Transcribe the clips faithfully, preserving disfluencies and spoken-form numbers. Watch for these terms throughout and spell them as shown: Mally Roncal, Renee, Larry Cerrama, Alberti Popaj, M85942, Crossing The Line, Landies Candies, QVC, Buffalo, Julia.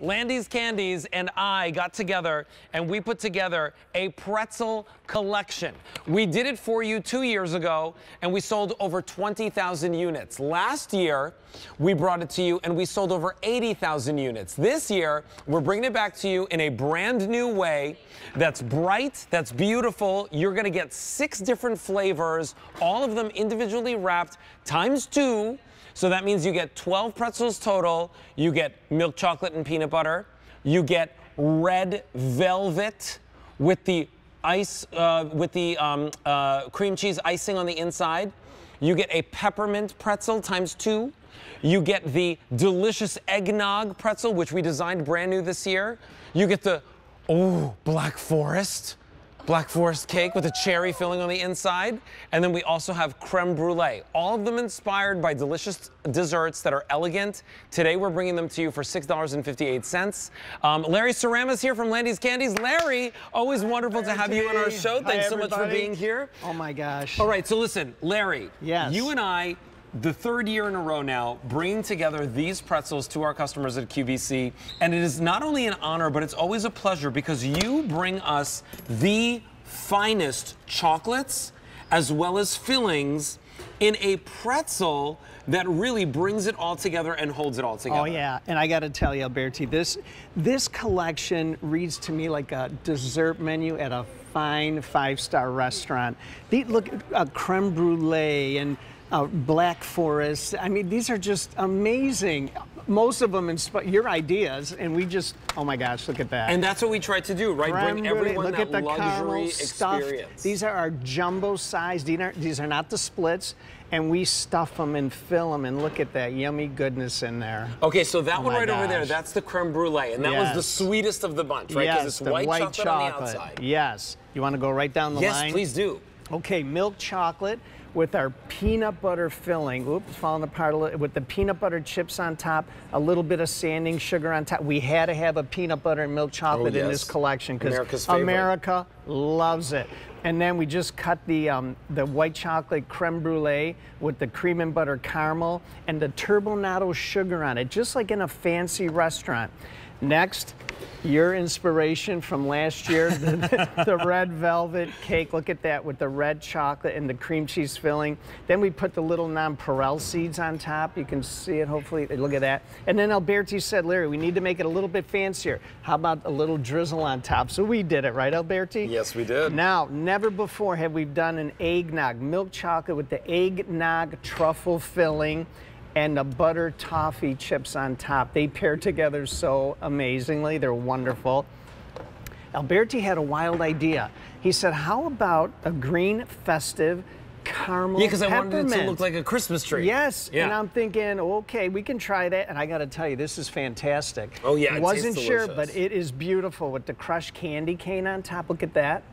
Landies Candies and I got together and we put together a pretzel collection. We did it for you two years ago and we sold over twenty thousand units. Last year, we brought it to you and we sold over eighty thousand units. This year, we're bringing it back to you in a brand new way that's bright, that's beautiful. You're going to get six different flavors, all of them individually wrapped times two. So that means you get twelve pretzels total. You get milk chocolate and peanut butter. You get red velvet with the ice, uh, with the um, uh, cream cheese icing on the inside. You get a peppermint pretzel times two. You get the delicious eggnog pretzel, which we designed brand new this year. You get the, oh, Black Forest. Black Forest cake with a cherry filling on the inside. And then we also have creme brulee. All of them inspired by delicious desserts that are elegant. Today we're bringing them to you for six dollars and fifty-eight cents. Um, Larry Cerrama's here from Landies Candies. Larry, always wonderful Hi, to have you on our show. Thanks Hi, so much for being here. Oh my gosh. All right, so listen, Larry, yes. you and I, the third year in a row now, bringing together these pretzels to our customers at Q V C. And it is not only an honor, but it's always a pleasure because you bring us the finest chocolates as well as fillings in a pretzel that really brings it all together and holds it all together. Oh yeah, and I gotta tell you, Alberti, this, this collection reads to me like a dessert menu at a fine five-star restaurant. The, look, uh, creme brulee and Uh, Black Forest. I mean, these are just amazing. Most of them inspire your ideas, and we just, oh my gosh, look at that. And that's what we try to do, right? Creme Bring everyone look that at the luxury experience. Stuff. These are our jumbo size. These are, these are not the splits, and we stuff them and fill them, and look at that yummy goodness in there. Okay, so that oh one right gosh. over there, that's the creme brulee, and that yes. was the sweetest of the bunch, right? Because yes, it's the white, white chocolate, chocolate on the outside. Yes. You want to go right down the yes, line? Yes, please do. Okay, milk chocolate with our peanut butter filling. Oops, falling apart a little. With the peanut butter chips on top, a little bit of sanding sugar on top. We had to have a peanut butter and milk chocolate oh, yes. in this collection because America loves it. And then we just cut the um, the white chocolate creme brulee with the cream and butter caramel and the turbinado sugar on it, just like in a fancy restaurant. Next, your inspiration from last year, the, the red velvet cake. Look at that with the red chocolate and the cream cheese filling. Then we put the little nonpareil seeds on top. You can see it, hopefully. Look at that. And then Alberti said, Larry, we need to make it a little bit fancier. How about a little drizzle on top? So we did it, right, Alberti? Yes, we did. Now, never before have we done an eggnog, milk chocolate with the eggnog truffle filling and the butter toffee chips on top. They pair together so amazingly. They're wonderful. Alberti had a wild idea. He said, how about a green festive caramel yeah, because I wanted it to look like a Christmas tree. Yes, yeah. and I'm thinking, okay, we can try that. And I got to tell you, this is fantastic. Oh, yeah, it wasn't sure, delicious. But it is beautiful with the crushed candy cane on top. Look at that.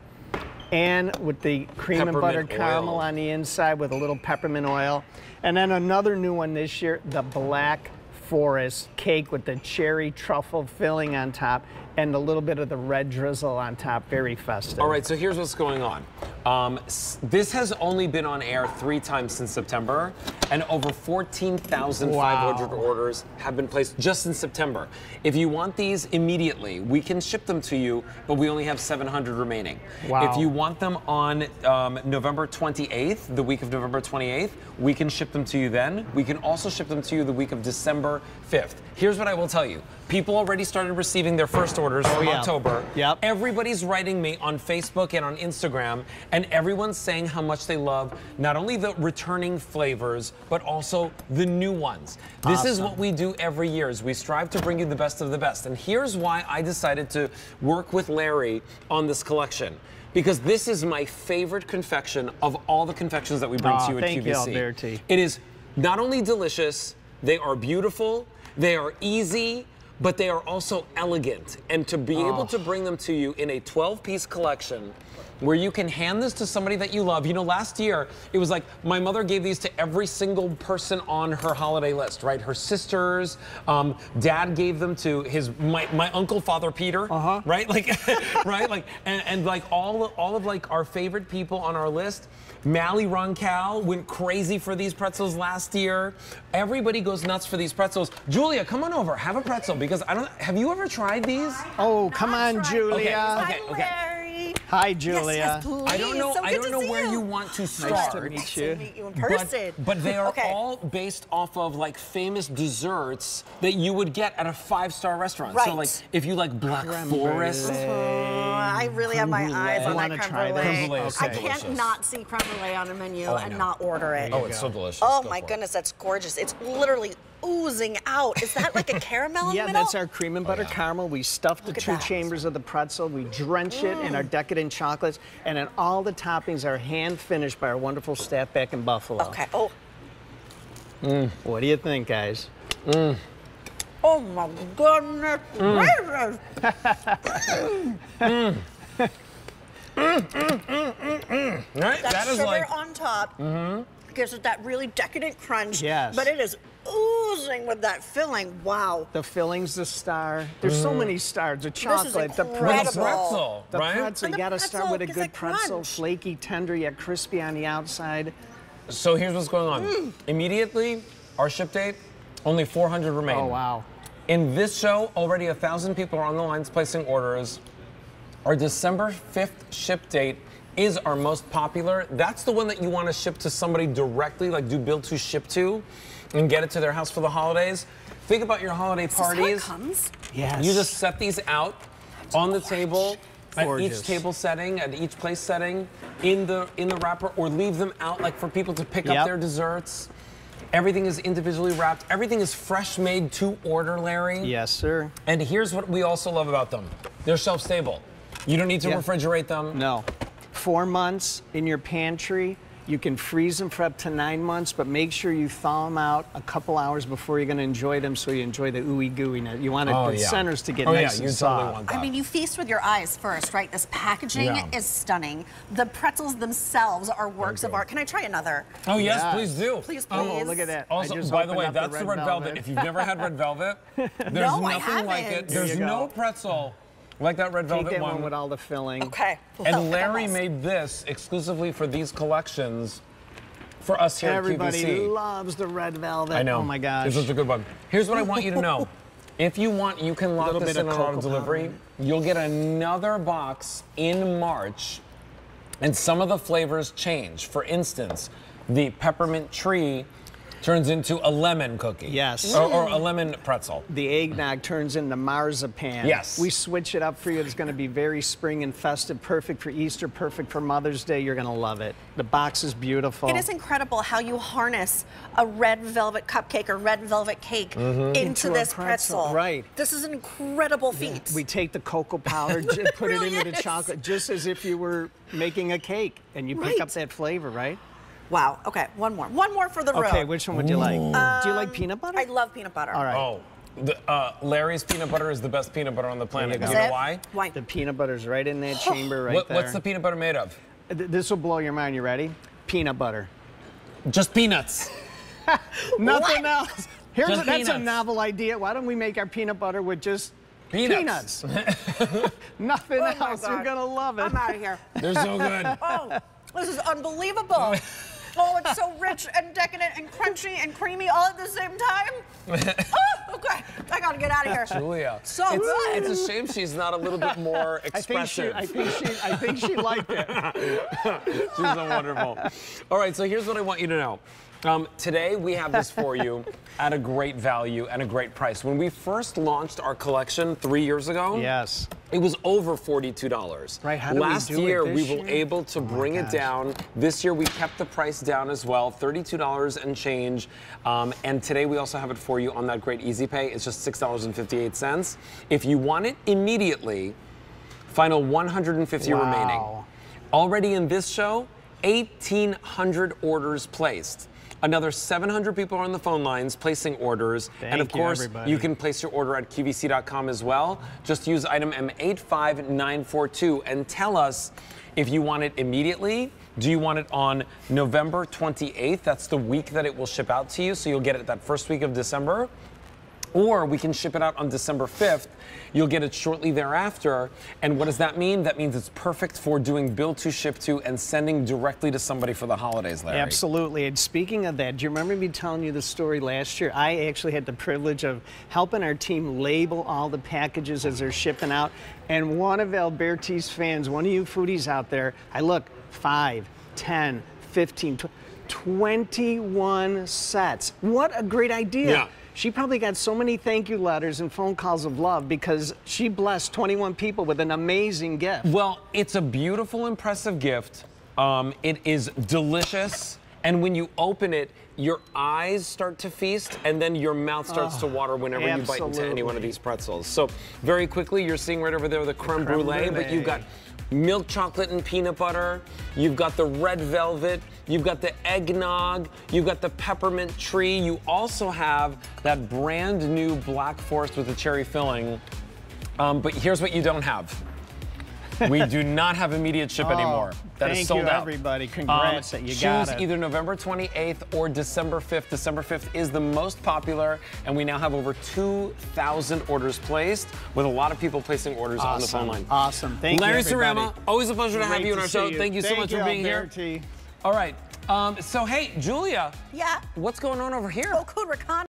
And with the cream peppermint and butter caramel oil on the inside with a little peppermint oil. And then another new one this year, the Black Forest cake with the cherry truffle filling on top and a little bit of the red drizzle on top, very festive. All right, so here's what's going on. Um, this has only been on air three times since September, and over fourteen thousand five hundred wow. orders have been placed just in September. If you want these immediately, we can ship them to you, but we only have seven hundred remaining. Wow. If you want them on um, November twenty-eighth, the week of November twenty-eighth, we can ship them to you then. We can also ship them to you the week of December fifth. Here's what I will tell you. People already started receiving their first orders from oh, yeah. October. Yep. Everybody's writing me on Facebook and on Instagram, and everyone's saying how much they love not only the returning flavors, but also the new ones. Awesome. This is what we do every year, is we strive to bring you the best of the best. And here's why I decided to work with Larry on this collection. Because this is my favorite confection of all the confections that we bring oh, to you at thank Q V C. You, Alberti. It is not only delicious, they are beautiful, they are easy, but they are also elegant. And to be oh. able to bring them to you in a twelve-piece collection where you can hand this to somebody that you love. You know, last year, it was like my mother gave these to every single person on her holiday list, right? Her sisters, um, dad gave them to his, my, my uncle, Father Peter, uh-huh. right? Like, right? Like, and, and like all, all of like our favorite people on our list. Mally Roncal went crazy for these pretzels last year. Everybody goes nuts for these pretzels. Julia, come on over, have a pretzel, because I don't, have you ever tried these? Oh, come on, Julia. Okay, okay, okay. Hi, Julia. Yes, yes, I don't know. So I don't know where you. you want to start. Nice to meet nice you. To meet you in person. But, but they are okay. all based off of like famous desserts that you would get at a five-star restaurant. Right. So like if you like Black creme Forest. Brulee. I really have my eyes on that creme brulee. brulee. Okay. I can't delicious. not see creme brulee on a menu oh, and not order it. Oh, it's so delicious. Oh Go my goodness, it. that's gorgeous. It's literally oozing out. Is that like a caramel in yeah, the middle? That's our cream and butter oh, yeah. caramel. We stuffed Look the two that. chambers of the pretzel. We drench it mm. in our decadent chocolates, and then all the toppings are hand finished by our wonderful staff back in Buffalo. Okay. Oh. Mm. What do you think, guys? Mm. Oh my goodness. Mm. mm. Mm, mm, mm, mm, mm. Right? That, that sugar is like on top mm-hmm. gives it that really decadent crunch. Yes. But it is oozing with that filling. Wow. The filling's the star. There's mm. so many stars. The chocolate, the pretzel. pretzel the right? pretzel. You gotta pretzel start with a good pretzel. Crunch. Flaky, tender, yet crispy on the outside. So here's what's going on. Mm. Immediately, our ship date, only four hundred remain. Oh, wow. In this show, already one thousand people are on the lines placing orders. Our December fifth ship date is our most popular. That's the one that you want to ship to somebody directly, like do build to ship to, and get it to their house for the holidays. Think about your holiday is parties. This how it comes? Yes. You just set these out That's on gorgeous. the table, gorgeous. at each table setting, at each place setting, in the in the wrapper, or leave them out like for people to pick yep. up their desserts. Everything is individually wrapped. Everything is fresh made to order, Larry. Yes, sir. And here's what we also love about them: they're shelf stable. You don't need to yeah. refrigerate them. No. Four months in your pantry. You can freeze them for up to nine months, but make sure you thaw them out a couple hours before you're going to enjoy them, so you enjoy the ooey gooeyness. You want it, oh, the yeah. centers to get oh, nice yeah, and soft. I mean, you feast with your eyes first, right? This packaging yeah. is stunning. The pretzels themselves are works of art. Can I try another? Oh yes, yeah. please do. Please, please. Oh, look at that. Also, by the way, that's the red, the red velvet. velvet. If you've never had red velvet, there's no, nothing like it. There there's no pretzel. Like that red velvet that one. one with all the filling. Okay. And oh, Larry made this exclusively for these collections for us here Everybody at Q V C. Everybody loves the red velvet. I know. Oh my gosh. It's such a good one. Here's what I want you to know. If you want, you can lock this in on auto delivery. Powder. You'll get another box in March, and some of the flavors change. For instance, the peppermint tree turns into a lemon cookie. Yes. Or, or a lemon pretzel. The eggnog turns into marzipan. Yes. We switch it up for you. It's going to be very spring and festive, perfect for Easter, perfect for Mother's Day. You're going to love it. The box is beautiful. It is incredible how you harness a red velvet cupcake or red velvet cake mm-hmm. into, into this pretzel. pretzel. Right. This is an incredible feat. Yeah. We take the cocoa powder, and put really it into is. the chocolate, just as if you were making a cake, and you right. pick up that flavor, right? Wow. Okay, one more. One more for the road. Okay, which one would you like? Um, Do you like peanut butter? I love peanut butter. All right. Oh, the, uh, Larry's peanut butter is the best peanut butter on the planet. You, you know why? Why? The peanut butter's right in that chamber right what, there. What's the peanut butter made of? This will blow your mind. You ready? Peanut butter. Just peanuts. Nothing what? else. Here's a, that's a novel idea. Why don't we make our peanut butter with just peanuts? peanuts. Nothing oh else. You're going to love it. I'm out of here. They're so good. Oh, this is unbelievable. Oh, it's so rich and decadent and crunchy and creamy all at the same time. Oh, okay. I gotta get out of here. Julia. So it's, it's a shame she's not a little bit more expressive. I think she, I think she, I think she liked it. She's so wonderful. All right, so here's what I want you to know. Um, today we have this for you at a great value and a great price. When we first launched our collection three years ago, yes, it was over forty-two dollars. Right, how did we do it this year? Last year we were able to bring it down. This year we kept the price down as well, thirty-two dollars and change. Um, and today we also have it for you on that great Easy Pay. It's just six dollars and fifty-eight cents. If you want it immediately, final one hundred fifty wow. remaining. Already in this show, eighteen hundred orders placed. Another seven hundred people are on the phone lines placing orders. Thank and of you, course, everybody. You can place your order at Q V C dot com as well. Just use item M eight five nine four two and tell us if you want it immediately. Do you want it on November twenty-eighth? That's the week that it will ship out to you, so you'll get it that first week of December. Or we can ship it out on December fifth. You'll get it shortly thereafter. And what does that mean? That means it's perfect for doing build to, ship to, and sending directly to somebody for the holidays, Larry. Absolutely. And speaking of that, do you remember me telling you the story last year? I actually had the privilege of helping our team label all the packages as they're shipping out. And one of Alberti's fans, one of you foodies out there, I look, five, ten, fifteen, twenty-one sets. What a great idea. Yeah. She probably got so many thank you letters and phone calls of love because she blessed twenty-one people with an amazing gift. Well, it's a beautiful, impressive gift. Um, it is delicious. And when you open it, your eyes start to feast, and then your mouth starts oh, to water whenever absolutely. you bite into any one of these pretzels. So very quickly, you're seeing right over there the creme, the creme brulee, brulee, but you've got milk chocolate and peanut butter, you've got the red velvet, you've got the eggnog, you've got the peppermint tree. You also have that brand new black forest with the cherry filling. Um, but here's what you don't have. We do not have immediate ship oh, anymore. That is sold out. Thank you, everybody. Congrats um, that you got it. Choose either November twenty-eighth or December fifth. December fifth is the most popular, and we now have over two thousand orders placed, with a lot of people placing orders awesome. on the phone line. Awesome. Thank Larry you, Larry Cerrama, always a pleasure Great to have you on our show. You. Thank you so Thank much you, for being Alberti. here. All right. Um, so, hey, Julia. Yeah? What's going on over here? So cool, Recon